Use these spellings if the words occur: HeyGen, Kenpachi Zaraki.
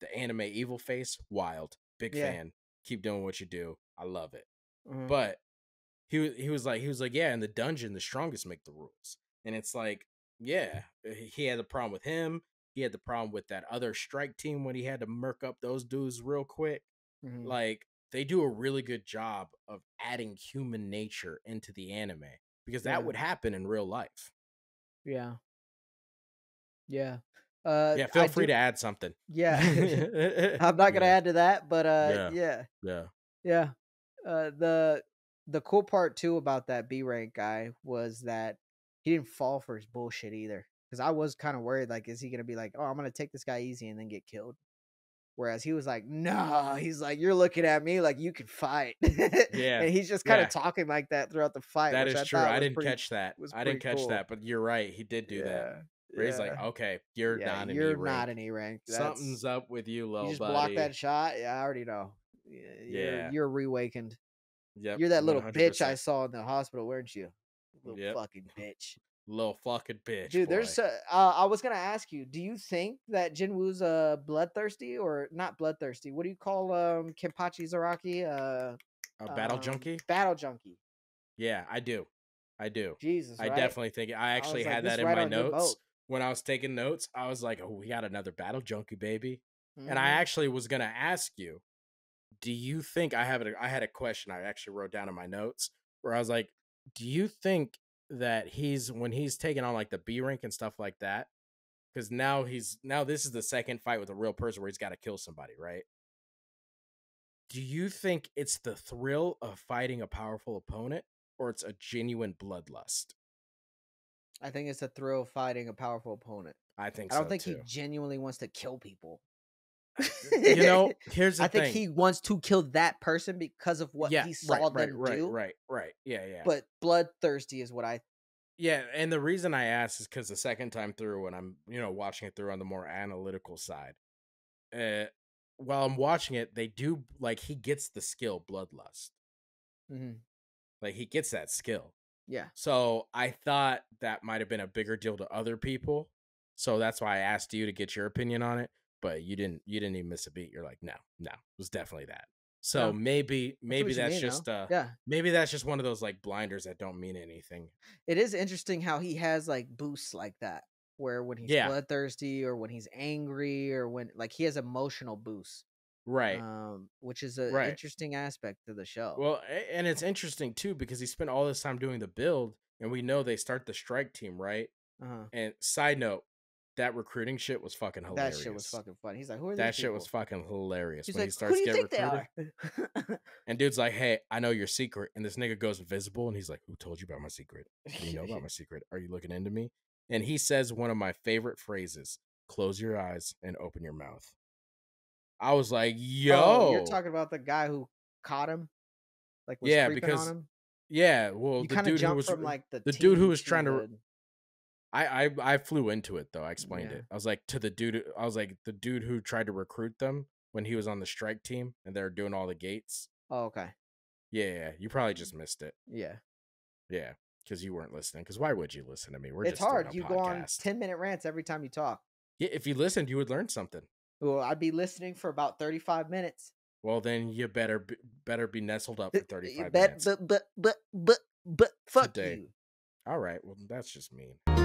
the anime evil face, wild. Big fan. Keep doing what you do. I love it. Mm-hmm. But he was like, yeah, in the dungeon, the strongest make the rules. And it's like, yeah, he had a problem with him. He had the problem with that other strike team when he had to murk up those dudes real quick. Mm-hmm. Like, they do a really good job of adding human nature into the anime, because that would happen in real life. Yeah. Yeah. Yeah, feel free to add something. Yeah. I'm not going to add to that, but the cool part too about that B rank guy was that he didn't fall for his bullshit either. Because I was kind of worried, like, is he going to be like, oh, I'm going to take this guy easy and then get killed? Whereas he was like, no, he's like, you're looking at me like you can fight. Yeah. And he's just kind of talking like that throughout the fight. That is true. I didn't catch that, but you're right. He did do that. Where he's like, okay, you're not an E rank. Something's up with you, little buddy. You just blocked that shot. Yeah, I already know. You're reawakened. Yep, you're that little 100%. Bitch I saw in the hospital, weren't you? Little fucking bitch. Little fucking bitch, dude. Boy. There's I was gonna ask you, do you think that Jinwoo's bloodthirsty, or not bloodthirsty? What do you call Kenpachi Zaraki? A battle junkie. Battle junkie. Yeah, I do. Jesus, I definitely think it. I actually had that in my notes when I was taking notes. I was like, oh, we got another battle junkie, baby. Mm-hmm. And I actually was gonna ask you, do you think I had a question I actually wrote down in my notes where I was like, do you think that when he's taking on like the B rank and stuff like that, because now this is the second fight with a real person where he's got to kill somebody, right? Do you think it's the thrill of fighting a powerful opponent, or it's a genuine bloodlust? I think it's the thrill of fighting a powerful opponent. I don't think he genuinely wants to kill people. You know, here's the thing. I think he wants to kill that person because of what he saw them do. Right. Yeah. But bloodthirsty is what I. Yeah, and the reason I asked is because the second time through, when I'm watching it through on the more analytical side, while I'm watching it, they do like he gets the skill bloodlust. Mm-hmm. Like he gets that skill. Yeah. So I thought that might have been a bigger deal to other people, so that's why I asked you to get your opinion on it. But you didn't even miss a beat. You're like, no, it was definitely that. So maybe that's just one of those like blinders that don't mean anything. It is interesting how he has like boosts like that, where when he's bloodthirsty or when he's angry or when like he has emotional boosts. Right. Which is an interesting aspect of the show. Well, and it's interesting too, because he spent all this time doing the build, and we know they start the strike team, right? Uh-huh. And side note, that recruiting shit was fucking hilarious. That shit was fucking funny. He's like, who are these people? That shit was fucking hilarious. He's when like, he starts getting recruited. And dude's like, hey, I know your secret. And this nigga goes invisible, and he's like, who told you about my secret? Do you know about my secret? Are you looking into me? And he says one of my favorite phrases, close your eyes and open your mouth. I was like, yo. Oh, you're talking about the guy who caught him? Like, was creeping on him? Yeah, well, the dude who was, from, like, the dude who was trying to... I flew into it though. I explained it. I was like the dude who tried to recruit them when he was on the strike team and they were doing all the gates. Oh, okay. Yeah, you probably just missed it. Yeah. Yeah, because you weren't listening. Because why would you listen to me? It's hard. You go on 10-minute rants every time you talk. Yeah, if you listened, you would learn something. Well, I'd be listening for about 35 minutes. Well, then you better be nestled up for 35 minutes. But fuck you. All right. Well, that's just mean.